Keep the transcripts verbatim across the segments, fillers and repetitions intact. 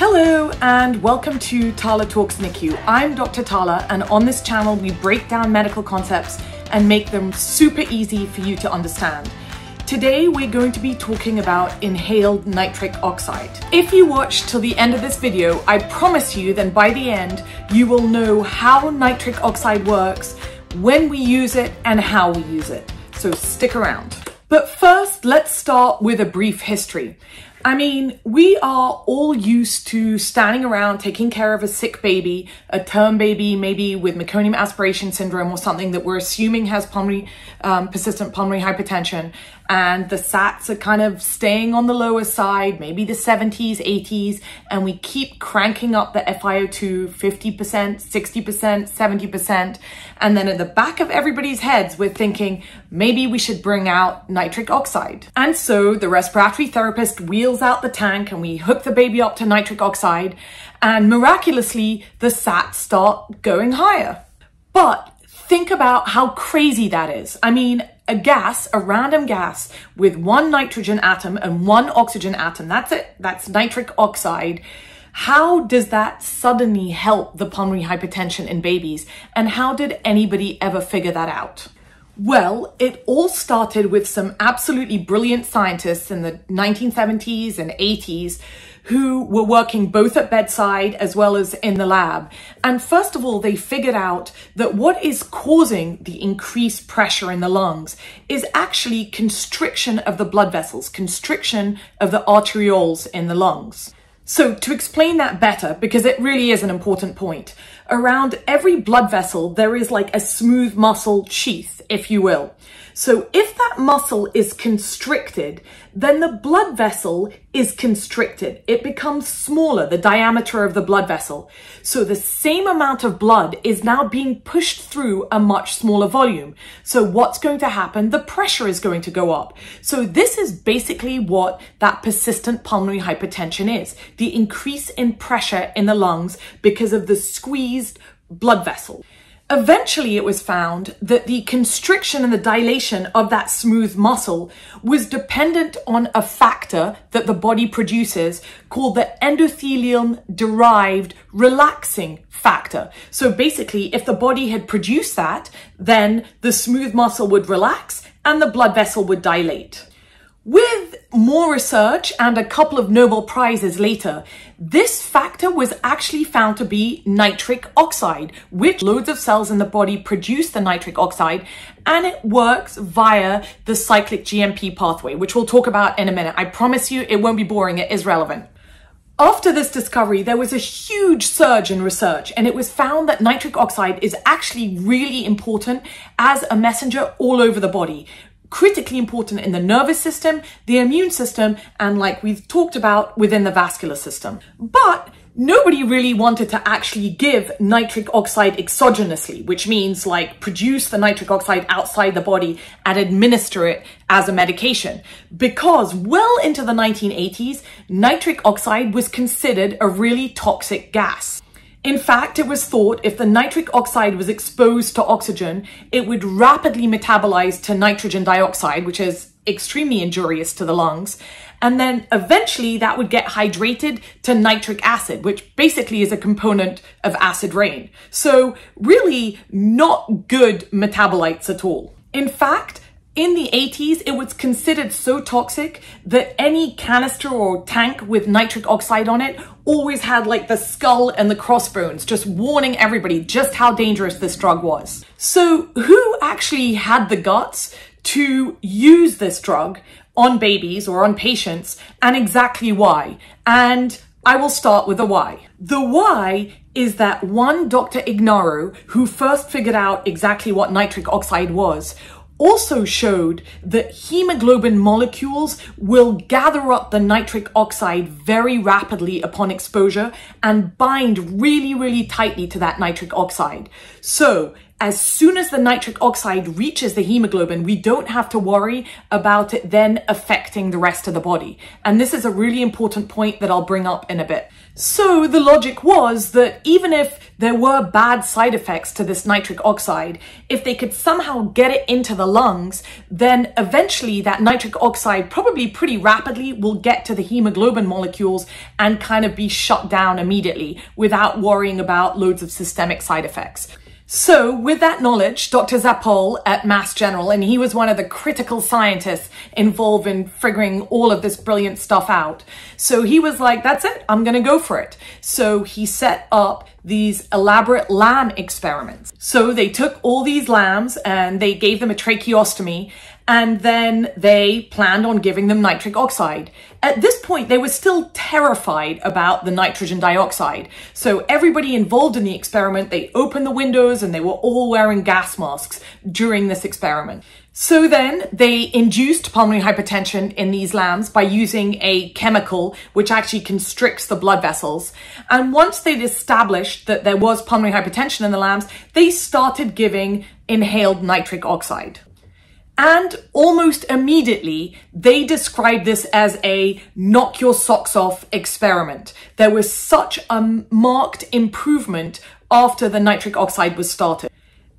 Hello and welcome to Tala Talks N I C U. I'm Doctor Tala, and on this channel we break down medical concepts and make them super easy for you to understand. Today we're going to be talking about inhaled nitric oxide. If you watch till the end of this video, I promise you then by the end you will know how nitric oxide works, when we use it and how we use it. So stick around. But first, let's start with a brief history. I mean, we are all used to standing around taking care of a sick baby, a term baby, maybe with meconium aspiration syndrome or something that we're assuming has pulmonary, um, persistent pulmonary hypertension. And the S A Ts are kind of staying on the lower side, maybe the seventies, eighties, and we keep cranking up the F i O two fifty percent, sixty percent, seventy percent. And then at the back of everybody's heads, we're thinking maybe we should bring out nitric oxide. And so the respiratory therapist wheels out the tank and we hook the baby up to nitric oxide, and miraculously the S A Ts start going higher. But think about how crazy that is. I mean, a gas, a random gas with one nitrogen atom and one oxygen atom, that's it, that's nitric oxide. How does that suddenly help the pulmonary hypertension in babies, and how did anybody ever figure that out? Well, it all started with some absolutely brilliant scientists in the nineteen seventies and eighties who were working both at bedside as well as in the lab. And first of all, they figured out that what is causing the increased pressure in the lungs is actually constriction of the blood vessels, constriction of the arterioles in the lungs. So to explain that better, because it really is an important point, around every blood vessel, there is like a smooth muscle sheath, if you will. So if that muscle is constricted, then the blood vessel is constricted. It becomes smaller, the diameter of the blood vessel. So the same amount of blood is now being pushed through a much smaller volume. So what's going to happen? The pressure is going to go up. So this is basically what that persistent pulmonary hypertension is, the increase in pressure in the lungs because of the squeezed blood vessel. Eventually, it was found that the constriction and the dilation of that smooth muscle was dependent on a factor that the body produces called the endothelium-derived relaxing factor. So basically, if the body had produced that, then the smooth muscle would relax and the blood vessel would dilate. With more research and a couple of Nobel Prizes later, this factor was actually found to be nitric oxide, which loads of cells in the body produce the nitric oxide, and it works via the cyclic G M P pathway, which we'll talk about in a minute. I promise you it won't be boring, it is relevant. After this discovery, there was a huge surge in research, and it was found that nitric oxide is actually really important as a messenger all over the body. Critically important in the nervous system, the immune system, and like we've talked about, within the vascular system. But nobody really wanted to actually give nitric oxide exogenously, which means like produce the nitric oxide outside the body and administer it as a medication. Because well into the nineteen eighties, nitric oxide was considered a really toxic gas. In fact, it was thought if the nitric oxide was exposed to oxygen, it would rapidly metabolize to nitrogen dioxide, which is extremely injurious to the lungs. And then eventually that would get hydrated to nitric acid, which basically is a component of acid rain. So really not good metabolites at all. In fact, in the eighties, it was considered so toxic that any canister or tank with nitric oxide on it always had like the skull and the crossbones, just warning everybody just how dangerous this drug was. So who actually had the guts to use this drug on babies or on patients, and exactly why? And I will start with the why. The why is that one Doctor Ignarro, who first figured out exactly what nitric oxide was, also showed that hemoglobin molecules will gather up the nitric oxide very rapidly upon exposure and bind really, really tightly to that nitric oxide. So as soon as the nitric oxide reaches the hemoglobin, we don't have to worry about it then affecting the rest of the body. And this is a really important point that I'll bring up in a bit. So the logic was that even if there were bad side effects to this nitric oxide, if they could somehow get it into the lungs, then eventually that nitric oxide probably pretty rapidly will get to the hemoglobin molecules and kind of be shut down immediately without worrying about loads of systemic side effects. So with that knowledge, Doctor Zapol at Mass General, and he was one of the critical scientists involved in figuring all of this brilliant stuff out. So he was like, that's it, I'm gonna go for it. So he set up these elaborate lamb experiments. So they took all these lambs and they gave them a tracheostomy, and then they planned on giving them nitric oxide. At this point, they were still terrified about the nitrogen dioxide. So everybody involved in the experiment, they opened the windows and they were all wearing gas masks during this experiment. So then they induced pulmonary hypertension in these lambs by using a chemical which actually constricts the blood vessels. And once they'd established that there was pulmonary hypertension in the lambs, they started giving inhaled nitric oxide. And almost immediately, they described this as a knock your socks off experiment. There was such a marked improvement after the nitric oxide was started.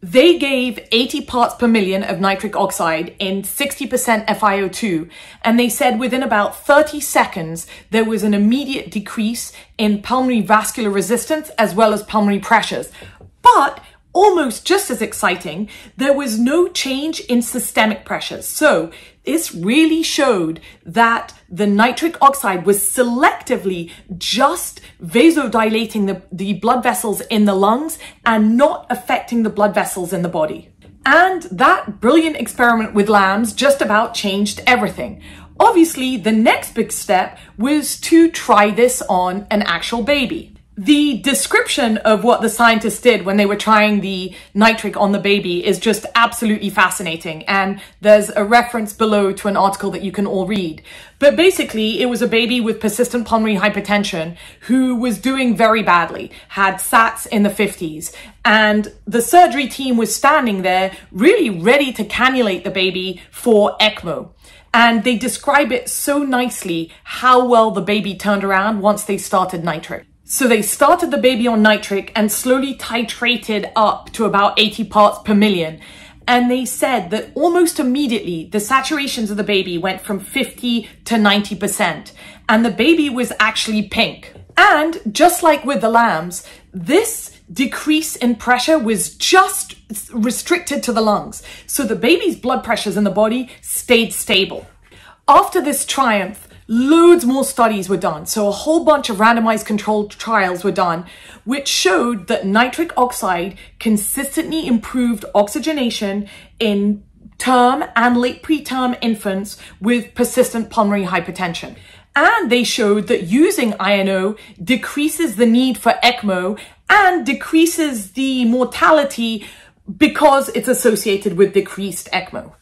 They gave eighty parts per million of nitric oxide in sixty percent F i O two, and they said within about thirty seconds, there was an immediate decrease in pulmonary vascular resistance as well as pulmonary pressures. But almost just as exciting, there was no change in systemic pressures. So this really showed that the nitric oxide was selectively just vasodilating the, the blood vessels in the lungs and not affecting the blood vessels in the body. And that brilliant experiment with lambs just about changed everything. Obviously, the next big step was to try this on an actual baby. The description of what the scientists did when they were trying the nitric on the baby is just absolutely fascinating. And there's a reference below to an article that you can all read. But basically, it was a baby with persistent pulmonary hypertension who was doing very badly, had S A Ts in the fifties. And the surgery team was standing there really ready to cannulate the baby for ECMO. And they describe it so nicely how well the baby turned around once they started nitric. So they started the baby on nitric and slowly titrated up to about eighty parts per million. And they said that almost immediately, the saturations of the baby went from fifty to ninety percent. And the baby was actually pink. And just like with the lambs, this decrease in pressure was just restricted to the lungs. So the baby's blood pressures in the body stayed stable. After this triumph, loads more studies were done. So a whole bunch of randomized controlled trials were done, which showed that nitric oxide consistently improved oxygenation in term and late preterm infants with persistent pulmonary hypertension. And they showed that using iNO decreases the need for ECMO and decreases the mortality because it's associated with decreased ECMO.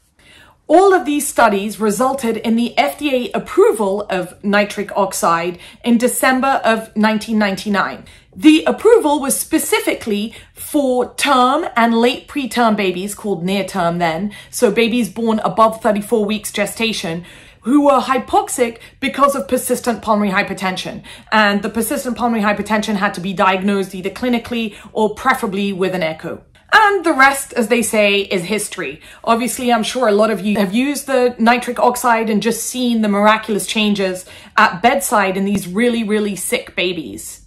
All of these studies resulted in the F D A approval of nitric oxide in December of nineteen ninety-nine. The approval was specifically for term and late preterm babies, called near term then, so babies born above thirty-four weeks gestation, who were hypoxic because of persistent pulmonary hypertension. And the persistent pulmonary hypertension had to be diagnosed either clinically or preferably with an echo. And the rest, as they say, is history. Obviously, I'm sure a lot of you have used the nitric oxide and just seen the miraculous changes at bedside in these really, really sick babies.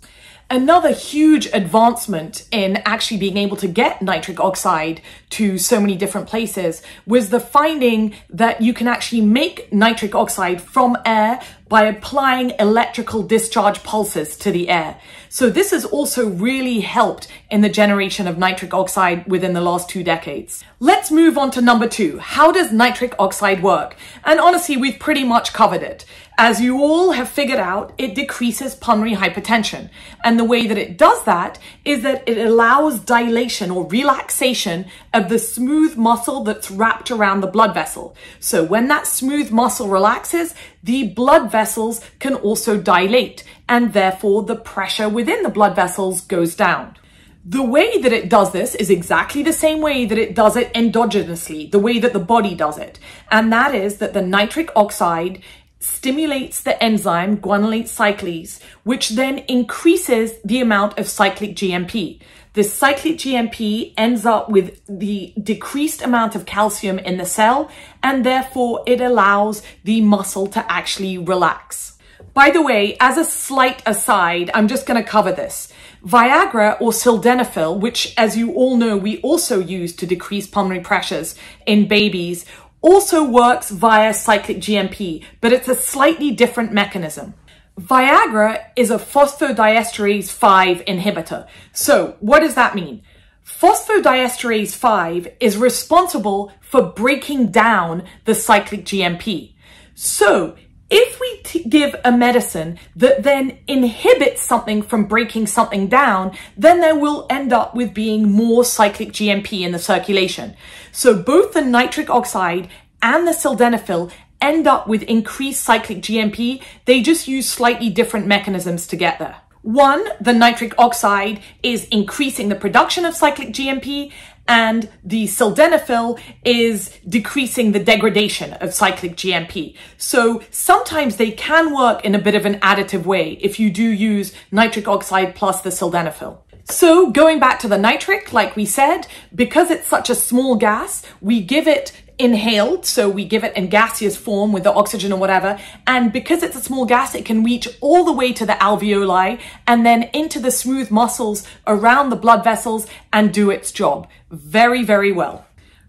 Another huge advancement in actually being able to get nitric oxide to so many different places was the finding that you can actually make nitric oxide from air by applying electrical discharge pulses to the air. So this has also really helped in the generation of nitric oxide within the last two decades. Let's move on to number two. How does nitric oxide work? And honestly, we've pretty much covered it. As you all have figured out, it decreases pulmonary hypertension. And the way that it does that is that it allows dilation or relaxation of the smooth muscle that's wrapped around the blood vessel. So when that smooth muscle relaxes, the blood vessels can also dilate, and therefore the pressure within the blood vessels goes down. The way that it does this is exactly the same way that it does it endogenously, the way that the body does it. And that is that the nitric oxide stimulates the enzyme guanylate cyclase, which then increases the amount of cyclic G M P. This cyclic G M P ends up with the decreased amount of calcium in the cell, and therefore it allows the muscle to actually relax. By the way, as a slight aside, I'm just going to cover this. Viagra or sildenafil, which as you all know, we also use to decrease pulmonary pressures in babies, also works via cyclic G M P, but it's a slightly different mechanism. Viagra is a phosphodiesterase five inhibitor. So what does that mean? Phosphodiesterase five is responsible for breaking down the cyclic G M P. So if we t give a medicine that then inhibits something from breaking something down, then there will end up with being more cyclic G M P in the circulation. So both the nitric oxide and the sildenafil end up with increased cyclic G M P. They just use slightly different mechanisms to get there. One, the nitric oxide is increasing the production of cyclic G M P, and the sildenafil is decreasing the degradation of cyclic G M P. So sometimes they can work in a bit of an additive way if you do use nitric oxide plus the sildenafil. So going back to the nitric, like we said, because it's such a small gas, we give it inhaled, so we give it in gaseous form with the oxygen or whatever, and because it's a small gas, it can reach all the way to the alveoli and then into the smooth muscles around the blood vessels and do its job very, very well.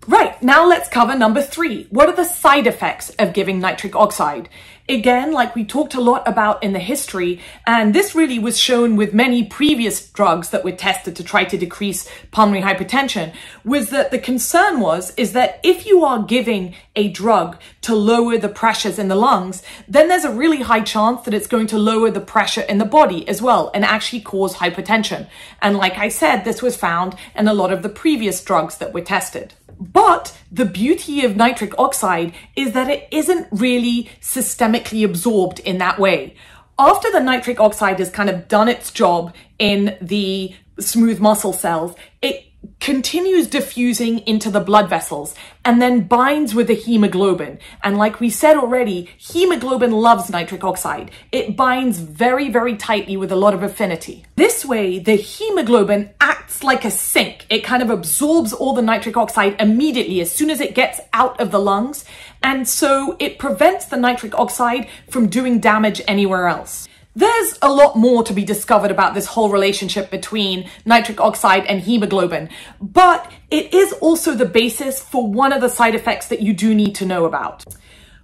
Right, now let's cover number three. What are the side effects of giving nitric oxide? Again, like we talked a lot about in the history, and this really was shown with many previous drugs that were tested to try to decrease pulmonary hypertension, was that the concern was, is that if you are giving a drug to lower the pressures in the lungs, then there's a really high chance that it's going to lower the pressure in the body as well and actually cause hypertension. And like I said, this was found in a lot of the previous drugs that were tested. But the beauty of nitric oxide is that it isn't really systemically absorbed in that way. After the nitric oxide has kind of done its job in the smooth muscle cells, it continues diffusing into the blood vessels and then binds with the hemoglobin. And like we said already, hemoglobin loves nitric oxide. It binds very, very tightly with a lot of affinity. This way, the hemoglobin acts like a sink. It kind of absorbs all the nitric oxide immediately as soon as it gets out of the lungs. And so it prevents the nitric oxide from doing damage anywhere else. There's a lot more to be discovered about this whole relationship between nitric oxide and hemoglobin, but it is also the basis for one of the side effects that you do need to know about.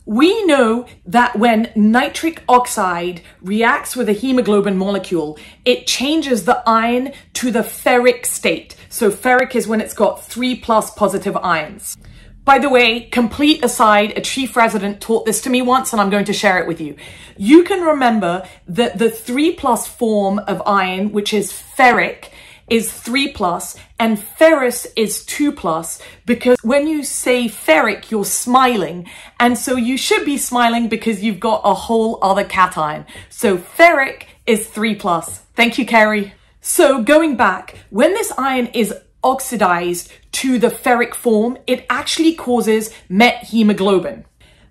We know that when nitric oxide reacts with a hemoglobin molecule, it changes the ion to the ferric state. So ferric is when it's got three plus positive ions. By the way, complete aside, a chief resident taught this to me once and I'm going to share it with you. You can remember that the three plus form of ion, which is ferric, is three plus and ferrous is two plus, because when you say ferric, you're smiling. And so you should be smiling because you've got a whole other cation. So ferric is three plus. Thank you, Carrie. So going back, when this ion is oxidized to the ferric form, it actually causes methemoglobin.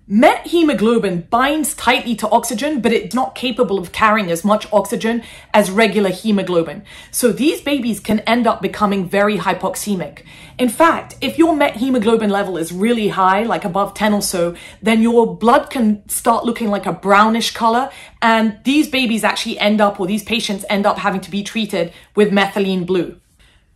Methemoglobin binds tightly to oxygen, but it's not capable of carrying as much oxygen as regular hemoglobin. So these babies can end up becoming very hypoxemic. In fact, if your methemoglobin level is really high, like above ten or so, then your blood can start looking like a brownish color. And these babies actually end up, or these patients end up having to be treated with methylene blue.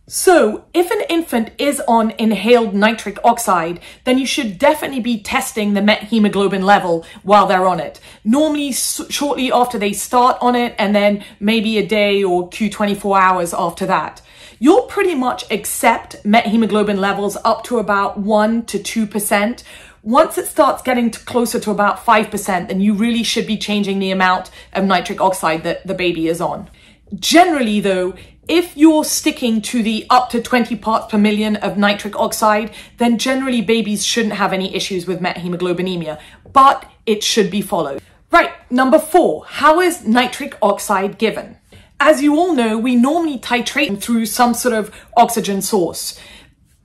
So if an infant is on inhaled nitric oxide, then you should definitely be testing the methemoglobin level while they're on it. Normally shortly after they start on it, and then maybe a day or Q twenty-four hours after that. You'll pretty much accept methemoglobin levels up to about one to two percent. Once it starts getting to closer to about five percent, then you really should be changing the amount of nitric oxide that the baby is on. Generally though, if you're sticking to the up to twenty parts per million of nitric oxide, then generally babies shouldn't have any issues with methemoglobinemia, but it should be followed. Right, number four, how is nitric oxide given? As you all know, we normally titrate through some sort of oxygen source.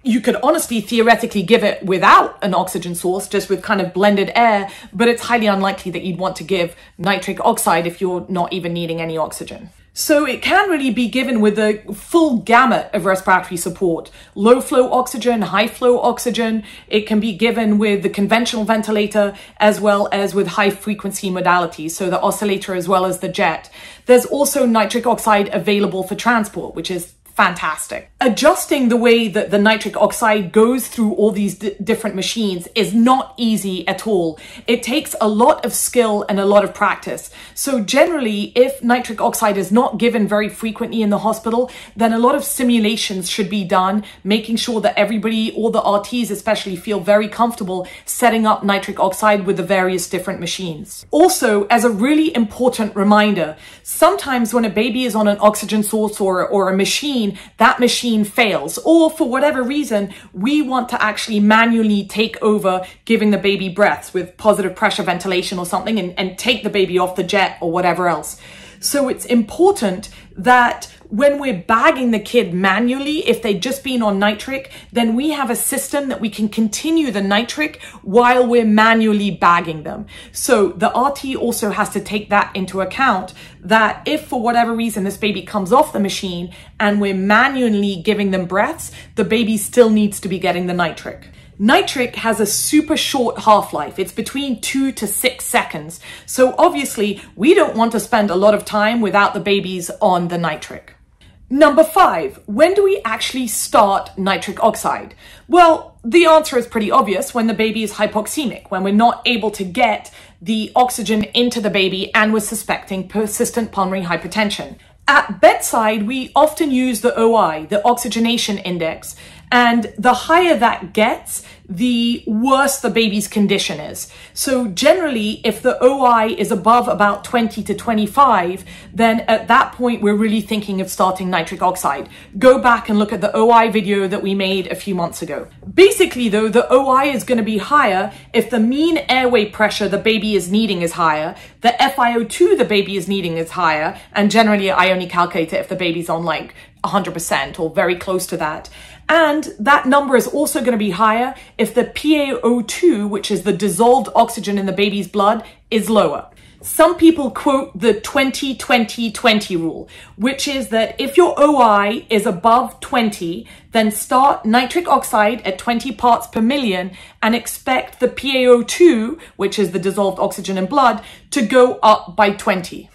You could honestly theoretically give it without an oxygen source, just with kind of blended air, but it's highly unlikely that you'd want to give nitric oxide if you're not even needing any oxygen. So it can really be given with a full gamut of respiratory support. Low flow oxygen, high flow oxygen. It can be given with the conventional ventilator as well as with high frequency modalities. So the oscillator as well as the jet. There's also nitric oxide available for transport, which is fantastic. Adjusting the way that the nitric oxide goes through all these d different machines is not easy at all. It takes a lot of skill and a lot of practice. So generally, if nitric oxide is not given very frequently in the hospital, then a lot of simulations should be done, making sure that everybody, all the R Ts especially, feel very comfortable setting up nitric oxide with the various different machines. Also, as a really important reminder, sometimes when a baby is on an oxygen source or, or a machine, that machine fails, or for whatever reason, we want to actually manually take over giving the baby breaths with positive pressure ventilation or something and, and take the baby off the jet or whatever else. So it's important that when we're bagging the kid manually, if they've just been on nitric, then we have a system that we can continue the nitric while we're manually bagging them. So the R T also has to take that into account, that if for whatever reason this baby comes off the machine and we're manually giving them breaths, the baby still needs to be getting the nitric. Nitric has a super short half-life. It's between two to six seconds. So obviously we don't want to spend a lot of time without the babies on the nitric. Number five, when do we actually start nitric oxide? Well, the answer is pretty obvious: when the baby is hypoxemic, when we're not able to get the oxygen into the baby and we're suspecting persistent pulmonary hypertension. At bedside, we often use the O I, the oxygenation index, and the higher that gets, the worse the baby's condition is. So generally, if the O I is above about twenty to twenty-five, then at that point, we're really thinking of starting nitric oxide. Go back and look at the O I video that we made a few months ago. Basically though, the O I is going to be higher if the mean airway pressure the baby is needing is higher, the F I O two the baby is needing is higher, and generally I only calculate it if the baby's on like one hundred percent or very close to that. And that number is also going to be higher if the P A O two, which is the dissolved oxygen in the baby's blood, is lower. Some people quote the twenty twenty twenty rule, which is that if your O I is above twenty, then start nitric oxide at twenty parts per million and expect the P A O two, which is the dissolved oxygen in blood, to go up by twenty.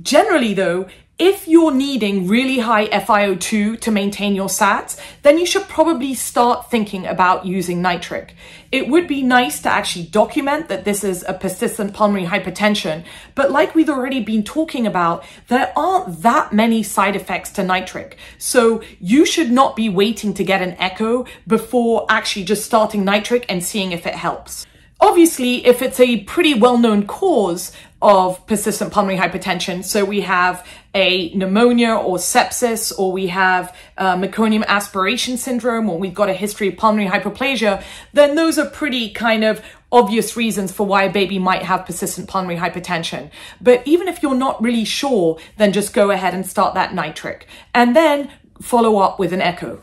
Generally though, if you're needing really high F I O two to maintain your S A Ts, then you should probably start thinking about using nitric. It would be nice to actually document that this is a persistent pulmonary hypertension, but like we've already been talking about, there aren't that many side effects to nitric. So you should not be waiting to get an echo before actually just starting nitric and seeing if it helps. Obviously, if it's a pretty well-known cause of persistent pulmonary hypertension, so we have a pneumonia or sepsis, or we have uh, meconium aspiration syndrome, or we've got a history of pulmonary hyperplasia, then those are pretty kind of obvious reasons for why a baby might have persistent pulmonary hypertension. But even if you're not really sure, then just go ahead and start that nitric and then follow up with an echo.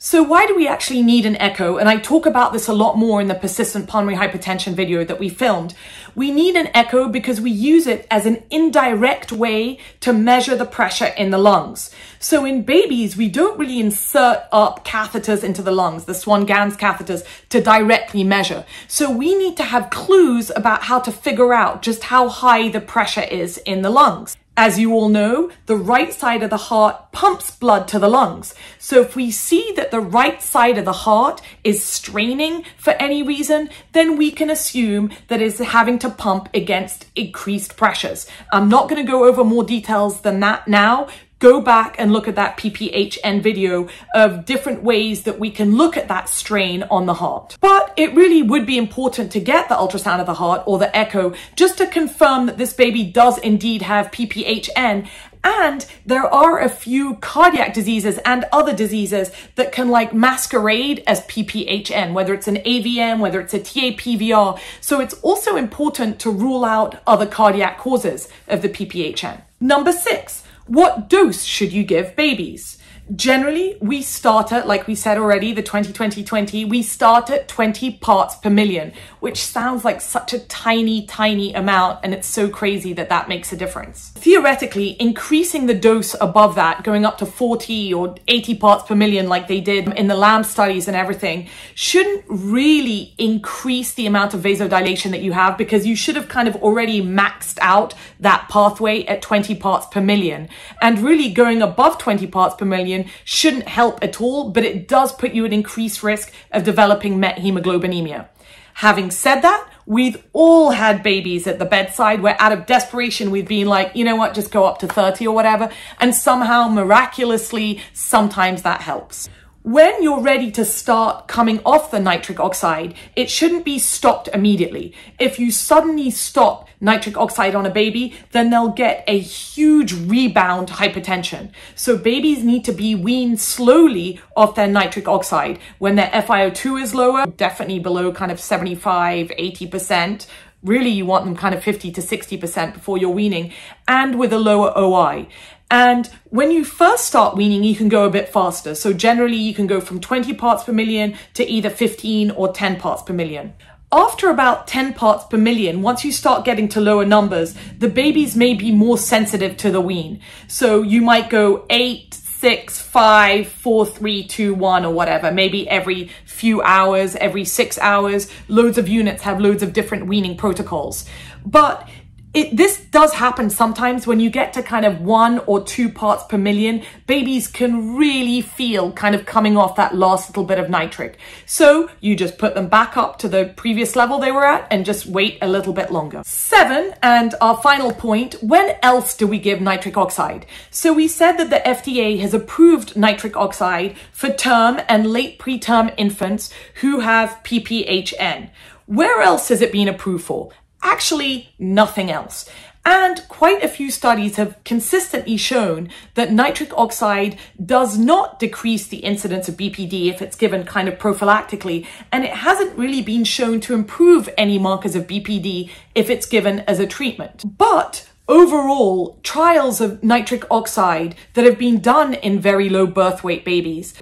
So why do we actually need an echo? And I talk about this a lot more in the persistent pulmonary hypertension video that we filmed. We need an echo because we use it as an indirect way to measure the pressure in the lungs. So in babies, we don't really insert up catheters into the lungs, the Swan-Ganz catheters, to directly measure. So we need to have clues about how to figure out just how high the pressure is in the lungs. As you all know, the right side of the heart pumps blood to the lungs. So if we see that the right side of the heart is straining for any reason, then we can assume that it's having to pump against increased pressures. I'm not going to go over more details than that now. Go back and look at that P P H N video of different ways that we can look at that strain on the heart. But it really would be important to get the ultrasound of the heart or the echo just to confirm that this baby does indeed have P P H N. And there are a few cardiac diseases and other diseases that can like masquerade as P P H N, whether it's an A V M, whether it's a T A P V R. So it's also important to rule out other cardiac causes of the P P H N. Number six. What dose should you give babies? Generally, we start at, like we said already, the twenty twenty twenty, we start at twenty parts per million, which sounds like such a tiny, tiny amount. And it's so crazy that that makes a difference. Theoretically, increasing the dose above that, going up to forty or eighty parts per million, like they did in the lamb studies and everything, shouldn't really increase the amount of vasodilation that you have, because you should have kind of already maxed out that pathway at twenty parts per million. And really going above twenty parts per million shouldn't help at all, but it does put you at increased risk of developing methemoglobinemia. Having said that, we've all had babies at the bedside where out of desperation, we've been like, you know what, just go up to thirty or whatever. And somehow miraculously, sometimes that helps. When you're ready to start coming off the nitric oxide, it shouldn't be stopped immediately. If you suddenly stop nitric oxide on a baby, then they'll get a huge rebound hypertension. So babies need to be weaned slowly off their nitric oxide. When their F I O two is lower, definitely below kind of seventy-five, eighty percent. Really, you want them kind of fifty to sixty percent before you're weaning, and with a lower O I. And when you first start weaning, you can go a bit faster. So generally you can go from twenty parts per million to either fifteen or ten parts per million. After about ten parts per million, once you start getting to lower numbers, the babies may be more sensitive to the wean. So you might go eight, six, five, four, three, two, one, or whatever, maybe every few hours, every six hours, loads of units have loads of different weaning protocols. But It, this does happen sometimes when you get to kind of one or two parts per million, babies can really feel kind of coming off that last little bit of nitric. So you just put them back up to the previous level they were at and just wait a little bit longer. Seven, and our final point, when else do we give nitric oxide? So we said that the F D A has approved nitric oxide for term and late preterm infants who have P P H N. Where else has it been approved for? Actually, nothing else. And quite a few studies have consistently shown that nitric oxide does not decrease the incidence of B P D if it's given kind of prophylactically, and it hasn't really been shown to improve any markers of B P D if it's given as a treatment. But overall, trials of nitric oxide that have been done in very low birth weight babies,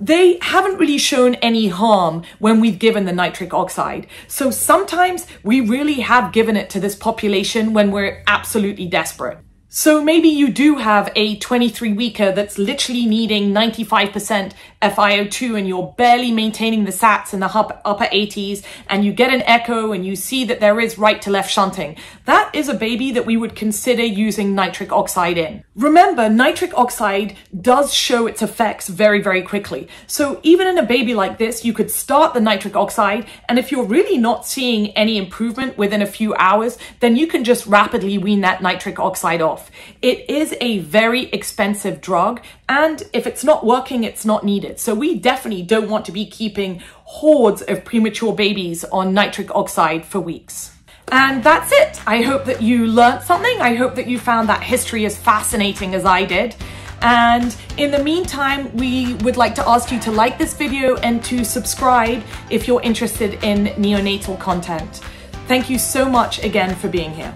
they haven't really shown any harm when we've given the nitric oxide. So sometimes we really have given it to this population when we're absolutely desperate. So maybe you do have a twenty-three weeker that's literally needing ninety-five percent F I O two and you're barely maintaining the sats in the upper eighties, and you get an echo and you see that there is right to left shunting. That is a baby that we would consider using nitric oxide in. Remember, nitric oxide does show its effects very, very quickly. So even in a baby like this, you could start the nitric oxide, and if you're really not seeing any improvement within a few hours, then you can just rapidly wean that nitric oxide off. It is a very expensive drug, and if it's not working, it's not needed. So we definitely don't want to be keeping hordes of premature babies on nitric oxide for weeks. And that's it. I hope that you learned something. I hope that you found that history as fascinating as I did. And in the meantime, we would like to ask you to like this video and to subscribe if you're interested in neonatal content. Thank you so much again for being here.